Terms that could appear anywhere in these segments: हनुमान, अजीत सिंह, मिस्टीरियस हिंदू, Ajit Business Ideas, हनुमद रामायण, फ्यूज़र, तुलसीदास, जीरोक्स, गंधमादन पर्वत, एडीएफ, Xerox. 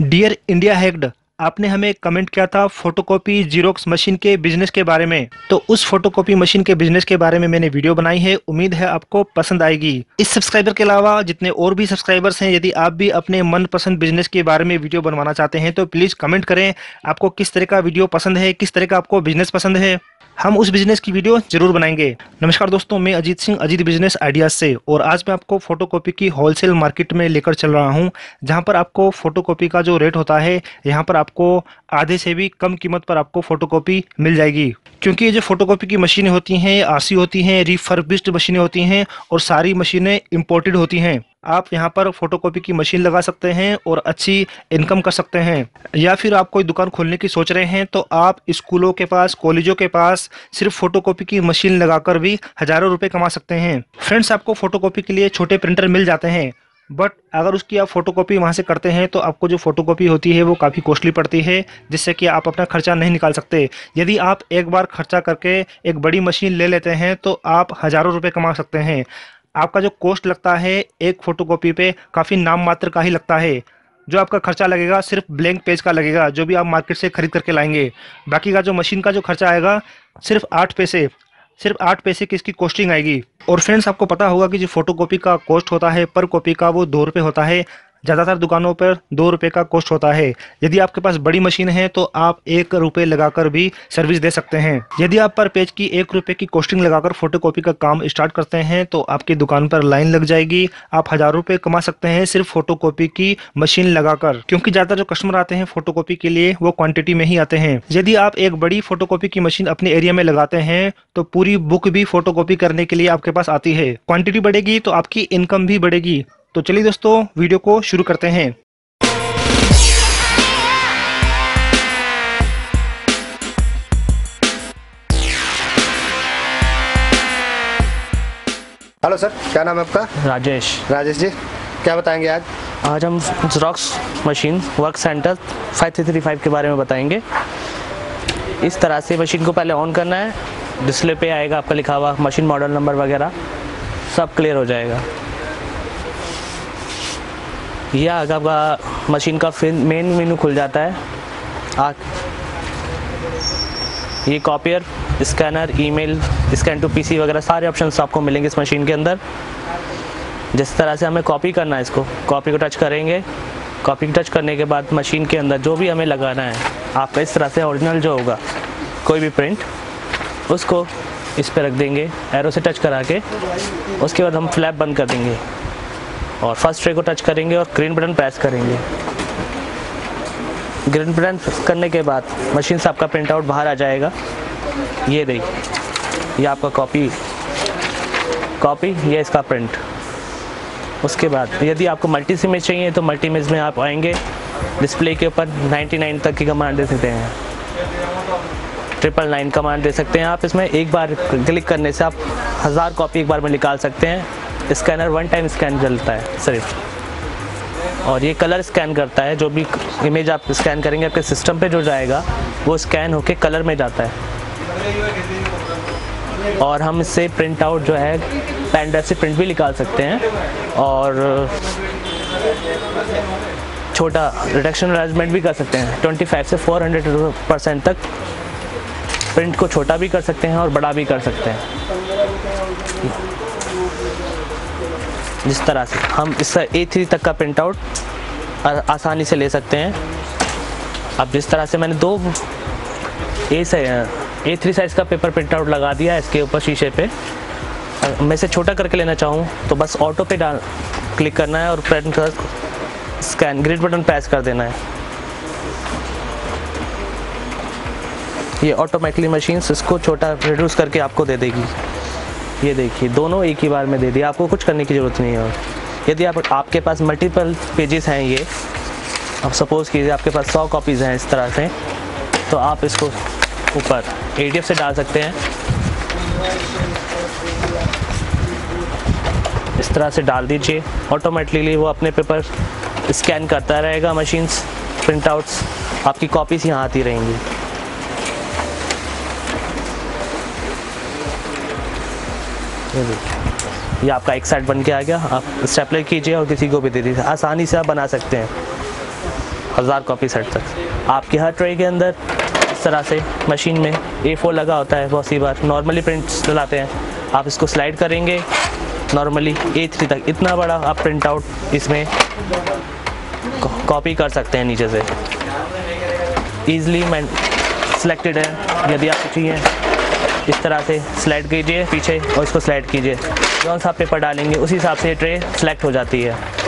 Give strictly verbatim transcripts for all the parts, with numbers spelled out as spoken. Dear India hacked, आपने हमें comment किया था फोटोकॉपी जीरोक्स मशीन के बिजनेस के बारे में। तो उस फोटोकॉपी मशीन के बिजनेस के बारे में मैंने वीडियो बनाई है, उम्मीद है आपको पसंद आएगी। इस सब्सक्राइबर के अलावा जितने और भी सब्सक्राइबर्स हैं, यदि आप भी अपने मनपसंद बिजनेस के बारे में वीडियो बनवाना चाहते हैं तो प्लीज़ कमेंट करें, आपको किस तरह का वीडियो पसंद है, किस तरह का आपको बिजनेस पसंद है, हम उस बिजनेस की वीडियो जरूर बनाएंगे। नमस्कार दोस्तों, मैं अजीत सिंह अजीत बिजनेस आइडियाज से, और आज मैं आपको फोटोकॉपी की होलसेल मार्केट में लेकर चल रहा हूं, जहां पर आपको फोटोकॉपी का जो रेट होता है यहां पर आपको आधे से भी कम कीमत पर आपको फोटोकॉपी मिल जाएगी। क्योंकि ये जो फोटोकॉपी की मशीनें होती हैं, आरसी होती हैं, रिफर्बिश्ड मशीनें होती हैं और सारी मशीनें इम्पोर्टेड होती हैं। आप यहाँ पर फोटोकॉपी की मशीन लगा सकते हैं और अच्छी इनकम कर सकते हैं। या फिर आप कोई दुकान खोलने की सोच रहे हैं तो आप स्कूलों के पास, कॉलेजों के पास सिर्फ फोटोकॉपी की मशीन लगाकर भी हजारों रुपए कमा सकते हैं। फ्रेंड्स, आपको फोटोकॉपी के लिए छोटे प्रिंटर मिल जाते हैं, बट अगर उसकी आप फोटोकॉपी वहाँ से करते हैं तो आपको जो फोटोकॉपी होती है वो काफ़ी कॉस्टली पड़ती है, जिससे कि आप अपना खर्चा नहीं निकाल सकते। यदि आप एक बार खर्चा करके एक बड़ी मशीन ले लेते हैं तो आप हज़ारों रुपये कमा सकते हैं। आपका जो कॉस्ट लगता है एक फोटोकॉपी पे काफ़ी नाम मात्र का ही लगता है। जो आपका खर्चा लगेगा सिर्फ ब्लैंक पेज का लगेगा, जो भी आप मार्केट से खरीद करके लाएंगे। बाकी का जो मशीन का जो खर्चा आएगा सिर्फ आठ पैसे सिर्फ आठ पैसे की इसकी कॉस्टिंग आएगी। और फ्रेंड्स, आपको पता होगा कि जो फोटोकॉपी का कॉस्ट होता है पर कॉपी का, वो दो रुपये होता है। ज़्यादातर दुकानों पर दो रुपये का कॉस्ट होता है। यदि आपके पास बड़ी मशीन है तो आप एक रुपये लगाकर भी सर्विस दे सकते हैं। यदि आप पर पेज की एक रुपये की कॉस्टिंग लगाकर फोटोकॉपी का काम स्टार्ट करते हैं तो आपकी दुकान पर लाइन लग जाएगी। आप हज़ारों रुपये कमा सकते हैं सिर्फ फोटोकॉपी की मशीन लगाकर, क्योंकि ज़्यादातर जो कस्टमर आते हैं फोटोकॉपी के लिए वो क्वान्टिटी में ही आते हैं। यदि आप एक बड़ी फोटोकॉपी की मशीन अपने एरिया में लगाते हैं तो पूरी बुक भी फोटोकॉपी करने के लिए आपके पास आती है। क्वान्टिटी बढ़ेगी तो आपकी इनकम भी बढ़ेगी। तो चलिए दोस्तों, वीडियो को शुरू करते हैं। हेलो सर, क्या नाम है आपका? राजेश। राजेश जी, क्या बताएंगे आज? आज हम ज़ेरॉक्स मशीन वर्क सेंटर पाँच तीन तीन पाँच के बारे में बताएंगे। इस तरह से मशीन को पहले ऑन करना है, डिस्प्ले पे आएगा आपका लिखा हुआ मशीन मॉडल नंबर वगैरह, सब क्लियर हो जाएगा। यह आगा आपका मशीन का मेन मेनू खुल जाता है। आ ये copier, scanner, email, scan to PC वगैरह सारे ऑप्शंस आपको मिलेंगे इस मशीन के अंदर। जिस तरह से हमें कॉपी करना है, इसको कॉपी को टच करेंगे। कॉपी को टच करने के बाद मशीन के अंदर जो भी हमें लगाना है, आपका इस तरह से ओरिजिनल जो होगा कोई भी प्रिंट, उसको इस पर रख देंगे एरो से टच करा के। उसके बाद हम फ्लैप बंद कर देंगे और फर्स्ट ट्रे को टच करेंगे और ग्रीन बटन प्रेस करेंगे। ग्रीन बटन करने के बाद मशीन से आपका प्रिंट आउट बाहर आ जाएगा। ये देखिए, ये आपका कॉपी कॉपी ये इसका प्रिंट। उसके बाद यदि आपको मल्टी इमेज चाहिए तो मल्टी इमेज में आप आएंगे, डिस्प्ले के ऊपर निन्यानवे तक की कमांड दे सकते हैं, ट्रिपल नाइन कमांड दे सकते हैं। आप इसमें एक बार क्लिक करने से आप हज़ार कॉपी एक बार में निकाल सकते हैं। स्कैनर वन टाइम स्कैन चलता है सिर्फ, और ये कलर स्कैन करता है। जो भी इमेज आप स्कैन करेंगे आपके सिस्टम पे जो जाएगा वो स्कैन होके कलर में जाता है। और हम इससे प्रिंट आउट जो है पेन ड्राइव से प्रिंट भी निकाल सकते हैं और छोटा रिडक्शन अरेंजमेंट भी कर सकते हैं। पच्चीस से चार सौ परसेंट तक प्रिंट को छोटा भी कर सकते हैं और बड़ा भी कर सकते हैं। जिस तरह से हम इसका ए थ्री तक का प्रिंट आउट आसानी से ले सकते हैं। अब जिस तरह से मैंने दो ए ए थ्री साइज का पेपर प्रिंट आउट लगा दिया इसके ऊपर शीशे पे। मैं से छोटा करके लेना चाहूँ तो बस ऑटो पे डाल क्लिक करना है और print scan green button press कर देना है। ये ऑटोमेटिकली मशीन इसको छोटा रिड्यूस करके आपको दे देगी। ये देखिए, दोनों एक ही बार में दे दिया, आपको कुछ करने की ज़रूरत नहीं है। और यदि आप आपके पास मल्टीपल पेजेस हैं, ये अब सपोज़ कीजिए आपके पास सौ कॉपीज़ हैं इस तरह से, तो आप इसको ऊपर एडीएफ से डाल सकते हैं। इस तरह से डाल दीजिए, ऑटोमेटिकली वो अपने पेपर स्कैन करता रहेगा। मशीन्स प्रिंटआउट्स आपकी कॉपीज़ यहाँ आती रहेंगी। ये आपका एक साइड बन के आ गया, आप स्टेपलर कीजिए और किसी को भी दे दीजिए, आसानी से आप बना सकते हैं। हज़ार कॉपी सेट तक। आपके हर ट्रे के अंदर इस तरह से मशीन में ए फोर लगा होता है, बहुत सी बार नॉर्मली प्रिंट्स लाते हैं, आप इसको स्लाइड करेंगे नॉर्मली ए थ्री तक, इतना बड़ा आप प्रिंट आउट इसमें कॉपी कर सकते हैं नीचे से ईज़िली। मैन सिलेक्टेड है, यदि आपको चाहिए इस तरह से स्लाइड कीजिए पीछे और इसको स्लाइड कीजिए, जौन सा पेपर डालेंगे उसी हिसाब से ट्रे सेलेक्ट हो जाती है।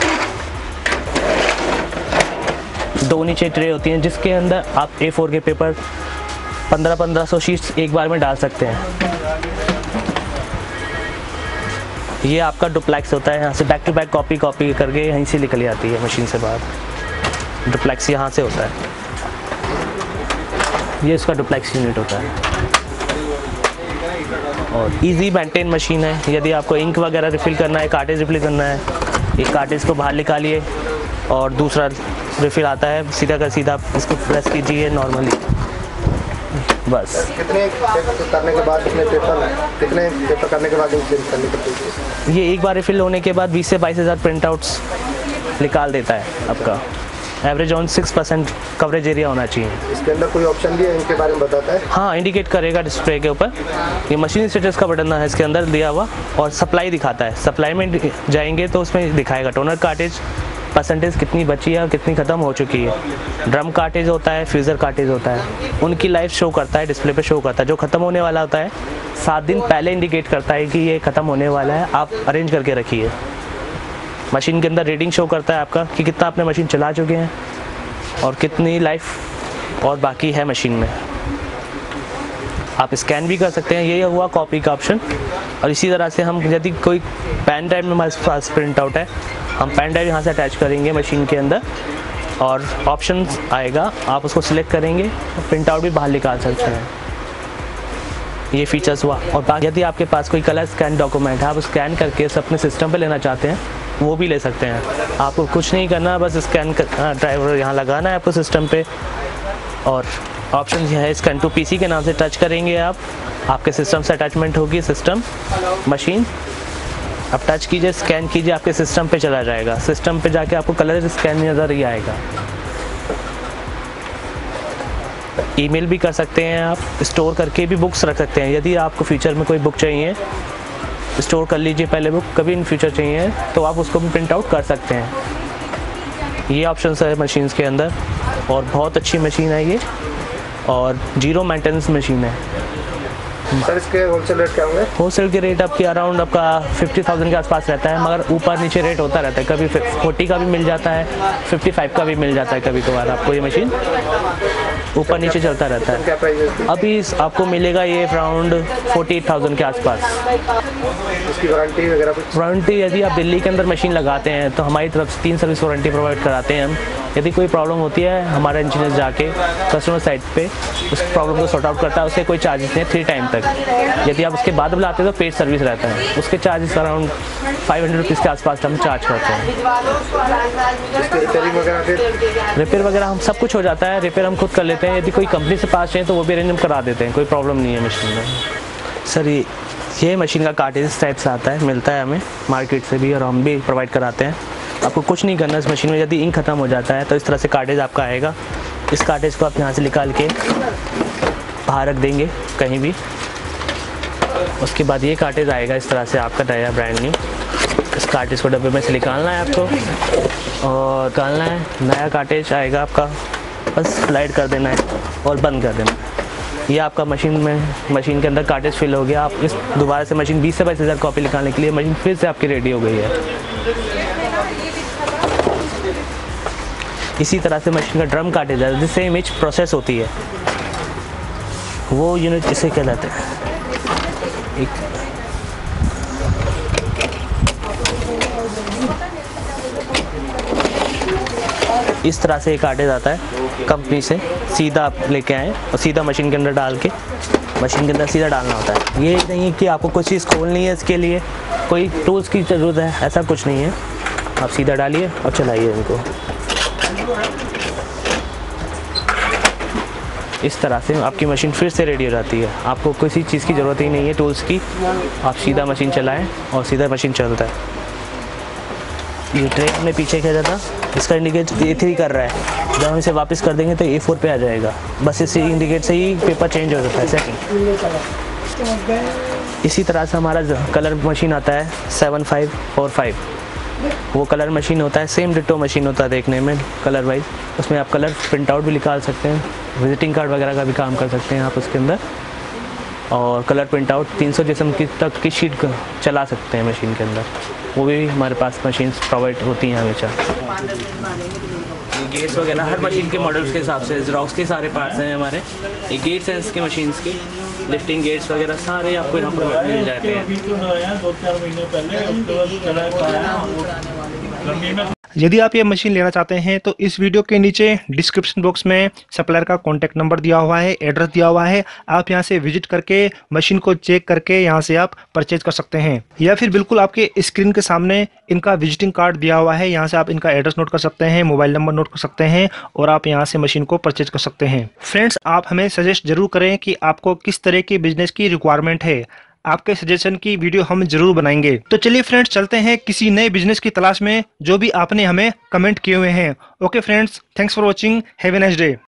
दो नीचे ट्रे होती हैं जिसके अंदर आप ए फोर के पेपर पंद्रह पंद्रह सौ शीट्स एक बार में डाल सकते हैं। ये आपका डुप्लेक्स होता है, यहाँ से back to back copy copy करके यहीं से निकल जाती है मशीन से बाहर। डुप्लेक्स यहाँ से होता है, ये इसका डुप्लेक्स यूनिट होता है। और इजी मेंटेन मशीन है, यदि आपको इंक वगैरह रिफ़िल करना है, कार्टेज रिफ़िल करना है, एक कार्टेज को बाहर निकालिए और दूसरा रिफ़िल आता है, सीधा का सीधा आप इसको प्रेस कीजिए नॉर्मली बस। कितने करने के बाद कितने पेपर कितने पेपर करने के बाद ये एक बार रिफ़िल होने के बाद बीस से बाईस हज़ार प्रिंट आउट्स निकाल देता है आपका। Average on six percent coverage area होना चाहिए। इसके अंदर कोई ऑप्शन भी है इनके बारे में बताता है? हाँ, इंडिकेट करेगा डिस्प्ले के ऊपर, ये मशीन स्टेटस का बटन है इसके अंदर दिया हुआ, और सप्लाई दिखाता है। सप्लाई में जाएंगे तो उसमें दिखाएगा टोनर कार्टेज परसेंटेज कितनी बची है और कितनी ख़त्म हो चुकी है। ड्रम कार्टेज होता है, फ्यूज़र कार्टेज होता है, उनकी लाइफ शो करता है, डिस्प्ले पर शो करता है। जो ख़त्म होने वाला होता है सात दिन पहले इंडिकेट करता है कि ये ख़त्म होने वाला है, आप अरेंज करके रखिए। मशीन के अंदर रीडिंग शो करता है आपका कि कितना आपने मशीन चला चुके हैं और कितनी लाइफ और बाकी है मशीन में। आप स्कैन भी कर सकते हैं, ये हुआ कॉपी का ऑप्शन। और इसी तरह से हम यदि कोई पेन ड्राइव में हमारे पास प्रिंट आउट है, हम पेन ड्राइव यहाँ से अटैच करेंगे मशीन के अंदर और ऑप्शन आएगा, आप उसको सिलेक्ट करेंगे और प्रिंट आउट भी बाहर निकाल सकते हैं। ये फीचर्स हुआ। और यदि आपके पास कोई कलर स्कैन डॉक्यूमेंट है, आप स्कैन करके अपने सिस्टम पर लेना चाहते हैं, वो भी ले सकते हैं। आपको कुछ नहीं करना, बस स्कैन ड्राइवर यहाँ लगाना है आपको सिस्टम पे, और ऑप्शन यह है स्कैन टू पीसी के नाम से टच करेंगे आप, आपके सिस्टम से अटैचमेंट होगी सिस्टम मशीन, आप टच कीजिए स्कैन कीजिए, आपके सिस्टम पे चला जाएगा। सिस्टम पे जाके आपको कलर स्कैन नज़र ही आएगा। ईमेल भी कर सकते हैं आप, स्टोर करके भी बुक्स रख सकते हैं। यदि आपको फ्यूचर में कोई बुक चाहिए, स्टोर कर लीजिए पहले बुक, कभी इन फ्यूचर चाहिए तो आप उसको भी प्रिंट आउट कर सकते हैं। ये ऑप्शंस है मशीन्स के अंदर, और बहुत अच्छी मशीन है ये और जीरो मेंटेनेंस मशीन है। सर इसके होलसेल रेट क्या होंगे? होलसेल के रेट आपके अराउंड आपका फिफ्टी थाउजेंड के आसपास रहता है, मगर ऊपर नीचे रेट होता रहता है, कभी फोर्टी का भी मिल जाता है, फिफ्टी फाइव का भी मिल जाता है कभी कभार। आपको ये मशीन ऊपर नीचे चलता रहता है। अभी आपको मिलेगा ये अराउंड फोर्टी थाउजेंड के आसपास। इसकी वारंटी वगैरह? वारंटी यदि आप दिल्ली के अंदर मशीन लगाते हैं तो हमारी तरफ से तीन सर्विस वारंटी प्रोवाइड कराते हैं हम। यदि कोई प्रॉब्लम होती है, हमारा इंजीनियर जाके कस्टमर साइड पे उस प्रॉब्लम को सॉर्ट आउट करता है, उससे कोई चार्जेस नहीं, थ्री टाइम तक। यदि आप उसके बाद बुलाते हैं तो पेड सर्विस रहता है, उसके charges around five hundred rupees के आसपास हम चार्ज करते हैं। रिपेयर वगैरह हम सब कुछ हो जाता है, रिपेयर हम खुद कर लेते हैं। यदि कोई कंपनी से पास चाहिए तो वो भी अरेंज हम करा देते हैं, कोई प्रॉब्लम नहीं है मशीन में। सर ये ये मशीन का कार्टेज टाइप से आता है, मिलता है हमें मार्केट से भी और हम भी प्रोवाइड कराते हैं। आपको कुछ नहीं करना इस मशीन में। यदि इंक ख़त्म हो जाता है तो इस तरह से कार्टेज आपका आएगा, इस कार्टेज को आप यहाँ से निकाल के बाहर रख देंगे कहीं भी। उसके बाद ये कार्टेज आएगा इस तरह से आपका नया ब्रांड न्यू। इस कार्टेज को डब्बे में से निकालना है आपको और निकालना है, नया कार्टेज आएगा आपका, बस स्लाइड कर देना है और बंद कर देना है। ये आपका मशीन में मशीन के अंदर कार्टेज फिल हो गया। आप इस दोबारा से मशीन बीस से बाईस हज़ार कॉपी निकालने के लिए मशीन फिर से आपकी रेडी हो गई है। इसी तरह से मशीन का ड्रम कार्टेज है जिससे इमेज प्रोसेस होती है, वो यूनिट इसे कहलाते हैं। इस तरह से एक कार्टेज आता है कंपनी से, सीधा आप लेके आएँ और सीधा मशीन के अंदर डाल के, मशीन के अंदर सीधा डालना होता है। ये नहीं है कि आपको कोई चीज़ खोलनी है, इसके लिए कोई टूल्स की ज़रूरत है, ऐसा कुछ नहीं है। आप सीधा डालिए और चलाइए इनको। इस तरह से आपकी मशीन फिर से रेडी हो जाती है, आपको किसी चीज़ की ज़रूरत ही नहीं है टूल्स की। आप सीधा मशीन चलाएँ और सीधा मशीन चलता है। ये ट्रे हमने पीछे खींचा था, इसका इंडिकेट ए थ्री कर रहा है, जब हम इसे वापस कर देंगे तो ए फोर पे आ जाएगा। बस इसी इंडिकेट से ही पेपर चेंज हो जाता है सेटिंग। इसी तरह से हमारा कलर मशीन आता है सेवन फाइव और फाइव, वो कलर मशीन होता है, सेम डिटो मशीन होता है देखने में कलर वाइज। उसमें आप कलर प्रिंट आउट भी निकाल सकते हैं, विजिटिंग कार्ड वगैरह का भी काम कर सकते हैं आप उसके अंदर। और कलर प्रिंट आउट तीन सौ जिसम की तक की शीट चला सकते हैं मशीन के अंदर, वो भी हमारे पास मशीन प्रोवाइड होती हैं हमेशा। गेट्स वगैरह हर मशीन के मॉडल्स के हिसाब से ज़ेरॉक्स के सारे पार्ट्स हैं हमारे, ये गेट्स हैं इसके मशीन्स के, लिफ्टिंग गेट्स वगैरह सारे आपको यहाँ पर मिल जाते हैं। यदि आप ये मशीन लेना चाहते हैं तो इस वीडियो के नीचे डिस्क्रिप्शन बॉक्स में सप्लायर का कॉन्टैक्ट नंबर दिया हुआ है, एड्रेस दिया हुआ है, आप यहाँ से विजिट करके मशीन को चेक करके यहाँ से आप परचेज कर सकते हैं। या फिर बिल्कुल आपके स्क्रीन के सामने इनका विजिटिंग कार्ड दिया हुआ है, यहाँ से आप इनका एड्रेस नोट कर सकते हैं, मोबाइल नंबर नोट कर सकते हैं और आप यहाँ से मशीन को परचेज कर सकते हैं। फ्रेंड्स, आप हमें सजेस्ट जरूर करें कि आपको किस तरह की बिजनेस की रिक्वायरमेंट है, आपके सजेशन की वीडियो हम जरूर बनाएंगे। तो चलिए फ्रेंड्स, चलते हैं किसी नए बिजनेस की तलाश में जो भी आपने हमें कमेंट किए हुए हैं। Okay friends, thanks for watching, have a nice day.